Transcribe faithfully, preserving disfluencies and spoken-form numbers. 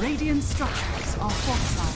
Radiant structures are fortified.